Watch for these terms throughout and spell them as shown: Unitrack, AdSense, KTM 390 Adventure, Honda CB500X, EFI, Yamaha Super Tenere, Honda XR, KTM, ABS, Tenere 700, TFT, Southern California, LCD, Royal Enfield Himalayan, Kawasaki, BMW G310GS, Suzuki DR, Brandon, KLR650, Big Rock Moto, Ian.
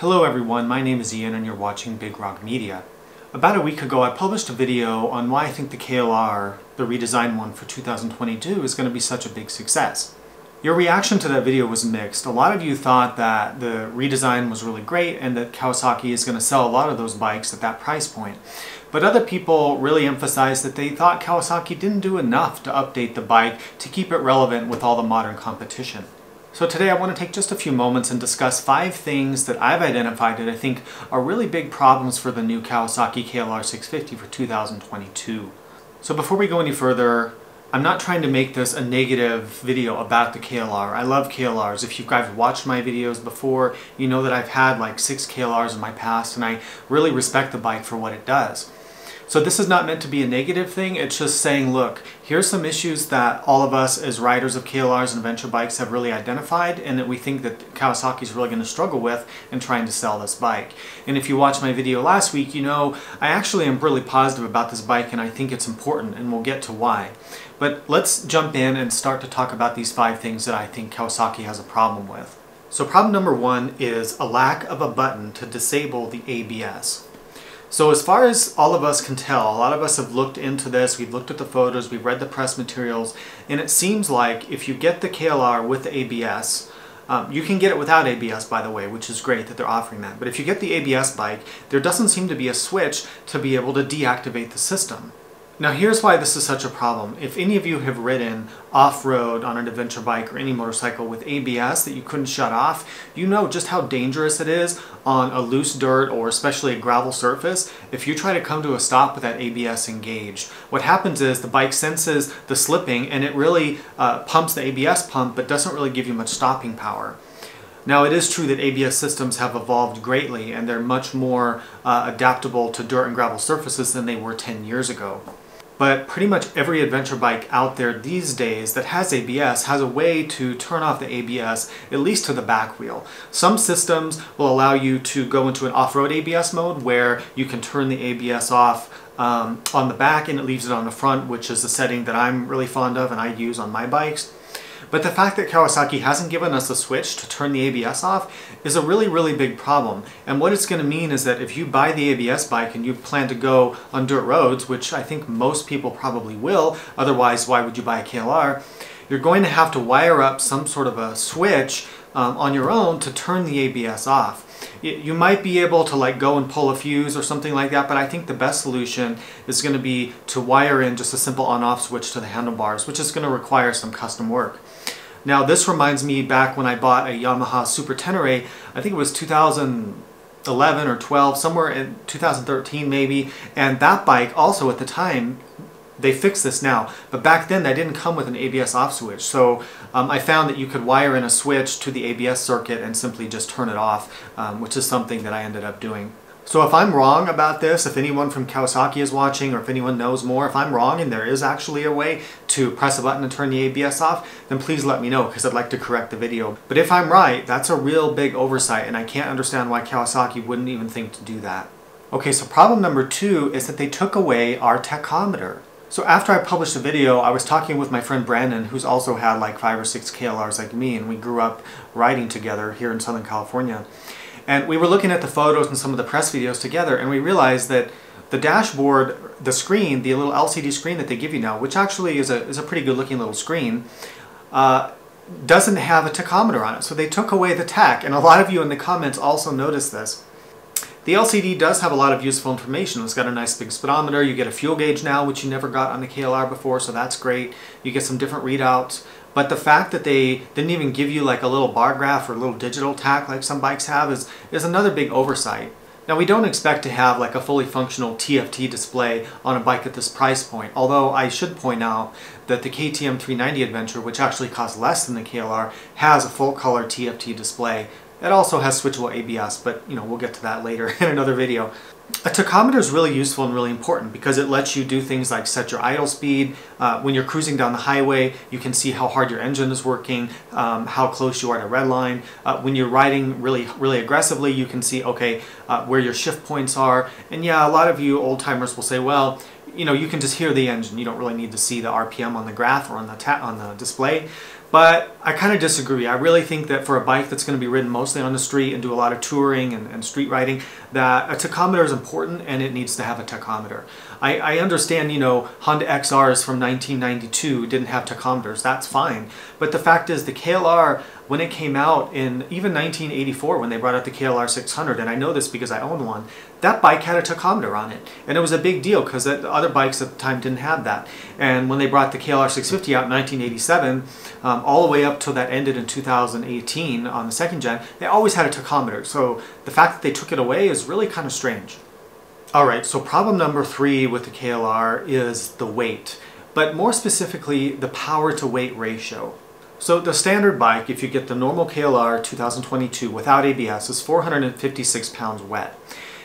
Hello everyone, my name is Ian and you're watching Big Rock Media. About a week ago I published a video on why I think the KLR, the redesigned one for 2022, is going to be such a big success. Your reaction to that video was mixed. A lot of you thought that the redesign was really great and that Kawasaki is going to sell a lot of those bikes at that price point. But other people really emphasized that they thought Kawasaki didn't do enough to update the bike to keep it relevant with all the modern competition. So today I want to take just a few moments and discuss 5 things that I've identified that I think are really big problems for the new Kawasaki KLR650 for 2022. So before we go any further, I'm not trying to make this a negative video about the KLR. I love KLRs. If you guys watched my videos before, you know that I've had like 6 KLRs in my past and I really respect the bike for what it does. So this is not meant to be a negative thing, it's just saying, look, here's some issues that all of us as riders of KLRs and adventure bikes have really identified and that we think that Kawasaki's really going to struggle with in trying to sell this bike. And if you watched my video last week, you know I actually am really positive about this bike and I think it's important, and we'll get to why. But let's jump in and start to talk about these 5 things that I think Kawasaki has a problem with. So problem number 1 is a lack of a button to disable the ABS. So as far as all of us can tell, a lot of us have looked into this, we've looked at the photos, we've read the press materials, and it seems like if you get the KLR with the ABS, you can get it without ABS, by the way, which is great that they're offering that, but if you get the ABS bike, there doesn't seem to be a switch to be able to deactivate the system. Now here's why this is such a problem. If any of you have ridden off-road on an adventure bike or any motorcycle with ABS that you couldn't shut off, you know just how dangerous it is on a loose dirt or especially a gravel surface if you try to come to a stop with that ABS engaged. What happens is the bike senses the slipping and it really pumps the ABS pump but doesn't really give you much stopping power. Now it is true that ABS systems have evolved greatly and they're much more adaptable to dirt and gravel surfaces than they were 10 years ago. But pretty much every adventure bike out there these days that has ABS has a way to turn off the ABS, at least to the back wheel. Some systems will allow you to go into an off-road ABS mode where you can turn the ABS off on the back and it leaves it on the front, which is the setting that I'm really fond of and I use on my bikes. But the fact that Kawasaki hasn't given us a switch to turn the ABS off is a really, really big problem. And what it's going to mean is that if you buy the ABS bike and you plan to go on dirt roads, which I think most people probably will, otherwise why would you buy a KLR, you're going to have to wire up some sort of a switch on your own to turn the ABS off. You might be able to like go and pull a fuse or something like that, but I think the best solution is going to be to wire in just a simple on-off switch to the handlebars, which is going to require some custom work. Now this reminds me back when I bought a Yamaha Super Tenere, I think it was 2011 or 12, somewhere in 2013 maybe, and that bike also at the time, they fixed this now, but back then that didn't come with an ABS off switch, so I found that you could wire in a switch to the ABS circuit and simply just turn it off, which is something that I ended up doing. So if I'm wrong about this, if anyone from Kawasaki is watching or if anyone knows more, if I'm wrong and there is actually a way to press a button and turn the ABS off, then please let me know because I'd like to correct the video. But if I'm right, that's a real big oversight and I can't understand why Kawasaki wouldn't even think to do that. Okay, so problem number 2 is that they took away our tachometer. So after I published the video, I was talking with my friend Brandon, who's also had like 5 or 6 KLRs like me, and we grew up riding together here in Southern California. And we were looking at the photos and some of the press videos together, and we realized that the dashboard, the screen, the little LCD screen that they give you now, which actually is a pretty good looking little screen, doesn't have a tachometer on it. So they took away the tach, and a lot of you in the comments also noticed this. The LCD does have a lot of useful information. It's got a nice big speedometer. You get a fuel gauge now, which you never got on the KLR before, so that's great. You get some different readouts. But the fact that they didn't even give you like a little bar graph or a little digital tach like some bikes have is another big oversight. Now we don't expect to have like a fully functional TFT display on a bike at this price point, although I should point out that the KTM 390 Adventure, which actually costs less than the KLR, has a full color TFT display. It also has switchable ABS, but you know, we'll get to that later in another video. A tachometer is really useful and really important because it lets you do things like set your idle speed. When you're cruising down the highway, you can see how hard your engine is working, how close you are to red line. When you're riding really aggressively, you can see, okay, where your shift points are. And yeah, a lot of you old timers will say, well, you know, you can just hear the engine. You don't really need to see the RPM on the graph or on the display. But I kind of disagree. I really think that for a bike that's going to be ridden mostly on the street and do a lot of touring and street riding, that a tachometer is important and it needs to have a tachometer. I understand, you know, Honda XRs from 1992 didn't have tachometers. That's fine. But the fact is the KLR, when it came out in even 1984, when they brought out the KLR 600, and I know this because I own one, that bike had a tachometer on it. And it was a big deal because the other bikes at the time didn't have that. And when they brought the KLR 650 out in 1987, all the way up till that ended in 2018 on the second gen, they always had a tachometer. So the fact that they took it away is really kind of strange. All right, so problem number 3 with the KLR is the weight, but more specifically, the power to weight ratio. So the standard bike, if you get the normal KLR 2022 without ABS, is 456 pounds wet.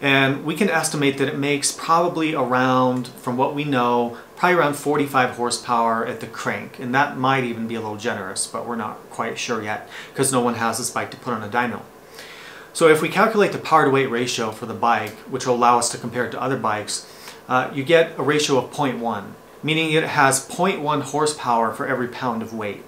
And we can estimate that it makes probably around, from what we know, probably around 45 horsepower at the crank. And that might even be a little generous, but we're not quite sure yet because no one has this bike to put on a dyno. So if we calculate the power to weight ratio for the bike, which will allow us to compare it to other bikes, you get a ratio of 0.1, meaning it has 0.1 horsepower for every pound of weight.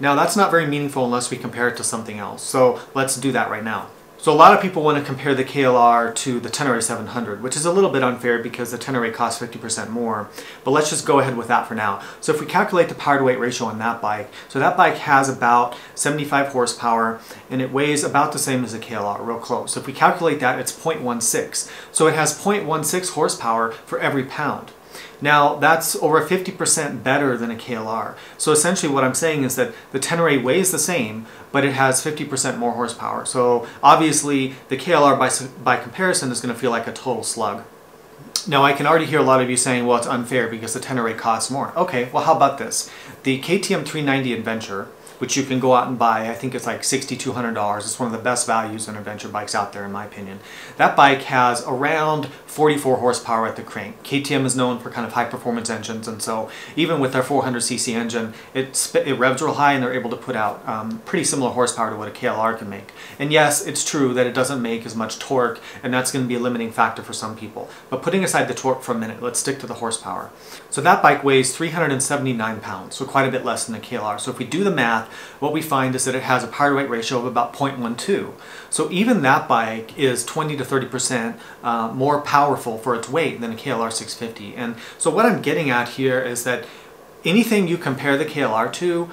Now that's not very meaningful unless we compare it to something else. So let's do that right now. So a lot of people want to compare the KLR to the Tenere 700, which is a little bit unfair because the Tenere costs 50% more, but let's just go ahead with that for now. So if we calculate the power to weight ratio on that bike, so that bike has about 75 horsepower and it weighs about the same as the KLR, real close. So if we calculate that, it's 0.16. So it has 0.16 horsepower for every pound. Now that's over 50% better than a KLR. So essentially what I'm saying is that the Tenere weighs the same, but it has 50% more horsepower. So obviously the KLR by comparison is going to feel like a total slug. Now I can already hear a lot of you saying, well, it's unfair because the Tenere costs more. Okay, well how about this? The KTM 390 Adventure, which you can go out and buy, I think it's like $6,200. It's one of the best values on adventure bikes out there in my opinion. That bike has around 44 horsepower at the crank. KTM is known for kind of high performance engines, and so even with their 400cc engine, it revs real high and they're able to put out pretty similar horsepower to what a KLR can make. And yes, it's true that it doesn't make as much torque, and that's going to be a limiting factor for some people. But putting aside the torque for a minute, let's stick to the horsepower. So that bike weighs 379 pounds, so quite a bit less than a KLR. So if we do the math, what we find is that it has a power to weight ratio of about 0.12. So even that bike is 20 to 30% more powerful for its weight than a KLR 650. And so what I'm getting at here is that anything you compare the KLR to,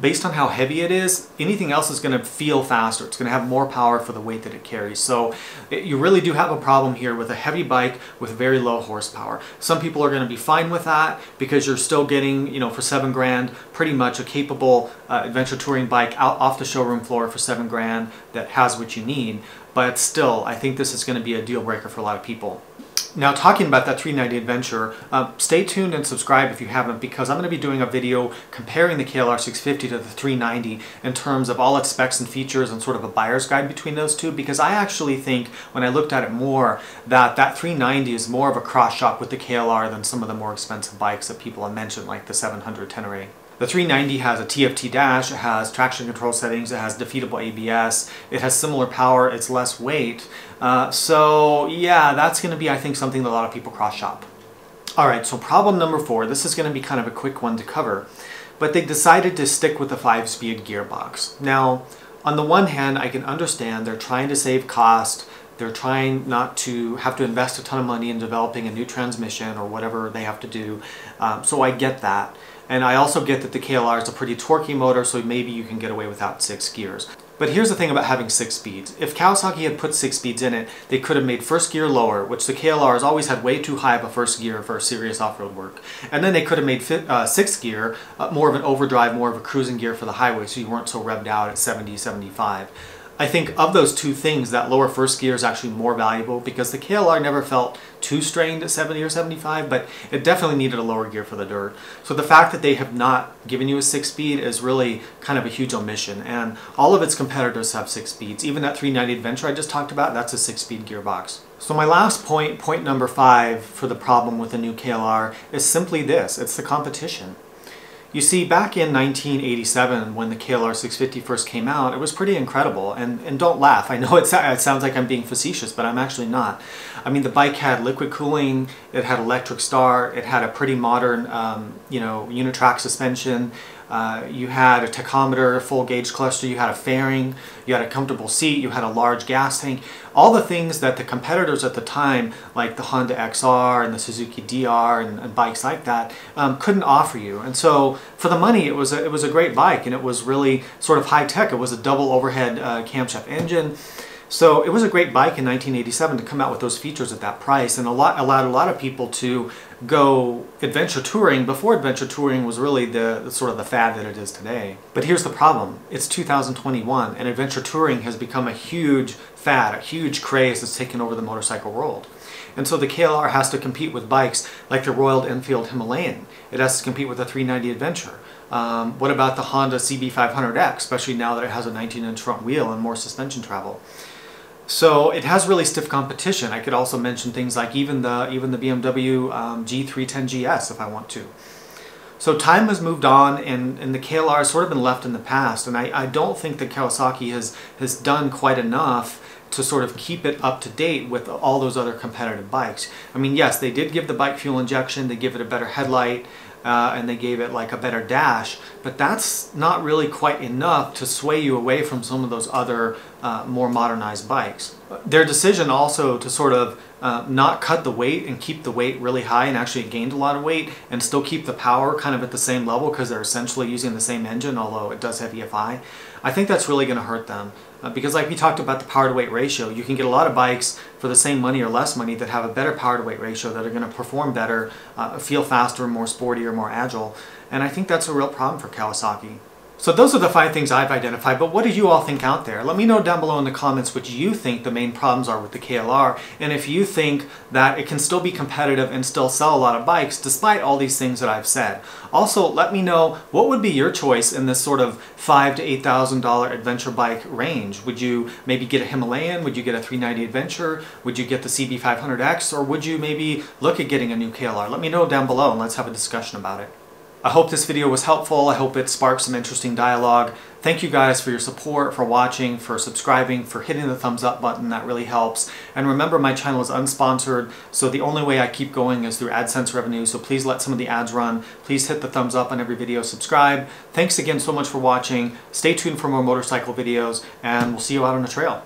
based on how heavy it is, anything else is going to feel faster. It's going to have more power for the weight that it carries. So you really do have a problem here with a heavy bike with very low horsepower. Some people are going to be fine with that because you're still getting, you know, for $7,000, pretty much a capable adventure touring bike out off the showroom floor for $7,000 that has what you need. But still, I think this is going to be a deal breaker for a lot of people. Now, talking about that 390 Adventure, stay tuned and subscribe if you haven't, because I'm going to be doing a video comparing the KLR 650 to the 390 in terms of all its specs and features and sort of a buyer's guide between those two, because I actually think, when I looked at it more, that that 390 is more of a cross-shop with the KLR than some of the more expensive bikes that people have mentioned, like the 700 Tenere. The 390 has a TFT dash, it has traction control settings, it has defeatable ABS, it has similar power, it's less weight. So yeah, that's going to be, I think, something that a lot of people cross-shop. Alright, so problem number 4, this is going to be kind of a quick one to cover, but they decided to stick with the 5-speed gearbox. Now, on the one hand, I can understand they're trying to save cost, they're trying not to have to invest a ton of money in developing a new transmission or whatever they have to do, so I get that. And I also get that the KLR is a pretty torquey motor, so maybe you can get away without 6 gears. But here's the thing about having 6 speeds. If Kawasaki had put 6 speeds in it, they could have made first gear lower, which the KLR has always had way too high of a first gear for serious off-road work. And then they could have made sixth gear more of an overdrive, more of a cruising gear for the highway, so you weren't so revved out at 70, 75. I think of those two things, that lower first gear is actually more valuable because the KLR never felt too strained at 70 or 75, but it definitely needed a lower gear for the dirt. So the fact that they have not given you a 6-speed is really kind of a huge omission, and all of its competitors have 6 speeds. Even that 390 Adventure I just talked about, that's a 6-speed gearbox. So my last point, point number 5 for the problem with the new KLR, is simply this: it's the competition. You see, back in 1987, when the KLR650 first came out, it was pretty incredible. And don't laugh, I know it sounds like I'm being facetious, but I'm actually not. I mean, the bike had liquid cooling, it had electric start, it had a pretty modern, you know, unitrack suspension. You had a tachometer, a full gauge cluster, you had a fairing, you had a comfortable seat, you had a large gas tank. All the things that the competitors at the time, like the Honda XR and the Suzuki DR and bikes like that, couldn't offer you. And so for the money, it was a great bike, and it was really sort of high tech. It was a double overhead camshaft engine. So it was a great bike in 1987 to come out with those features at that price, and allowed a lot of people to go adventure touring before adventure touring was really the sort of the fad that it is today. But here's the problem. It's 2021, and adventure touring has become a huge fad, a huge craze that's taken over the motorcycle world. And so the KLR has to compete with bikes like the Royal Enfield Himalayan. It has to compete with the 390 Adventure. What about the Honda CB500X, especially now that it has a 19-inch front wheel and more suspension travel? So it has really stiff competition. I could also mention things like even the BMW G310GS if I want to. So time has moved on, and the KLR has sort of been left in the past, and I don't think that Kawasaki has done quite enough to sort of keep it up to date with all those other competitive bikes. I mean, yes, they did give the bike fuel injection, they give it a better headlight, and they gave it like a better dash, but that's not really quite enough to sway you away from some of those other more modernized bikes. Their decision also to sort of not cut the weight and keep the weight really high, and actually gained a lot of weight and still keep the power kind of at the same level, because they're essentially using the same engine, although it does have EFI. I think that's really going to hurt them, because like we talked about the power to weight ratio, you can get a lot of bikes for the same money or less money that have a better power to weight ratio, that are going to perform better, feel faster, more sporty, or more agile. And I think that's a real problem for Kawasaki. So those are the 5 things I've identified, but what do you all think out there? Let me know down below in the comments what you think the main problems are with the KLR, and if you think that it can still be competitive and still sell a lot of bikes despite all these things that I've said. Also, let me know what would be your choice in this sort of $5,000 to $8,000 adventure bike range. Would you maybe get a Himalayan? Would you get a 390 Adventure? Would you get the CB500X? Or would you maybe look at getting a new KLR? Let me know down below, and let's have a discussion about it. I hope this video was helpful. I hope it sparked some interesting dialogue. Thank you guys for your support, for watching, for subscribing, for hitting the thumbs up button. That really helps. And remember, my channel is unsponsored, so the only way I keep going is through AdSense revenue, so please let some of the ads run. Please hit the thumbs up on every video, subscribe. Thanks again so much for watching. Stay tuned for more motorcycle videos, and we'll see you out on the trail.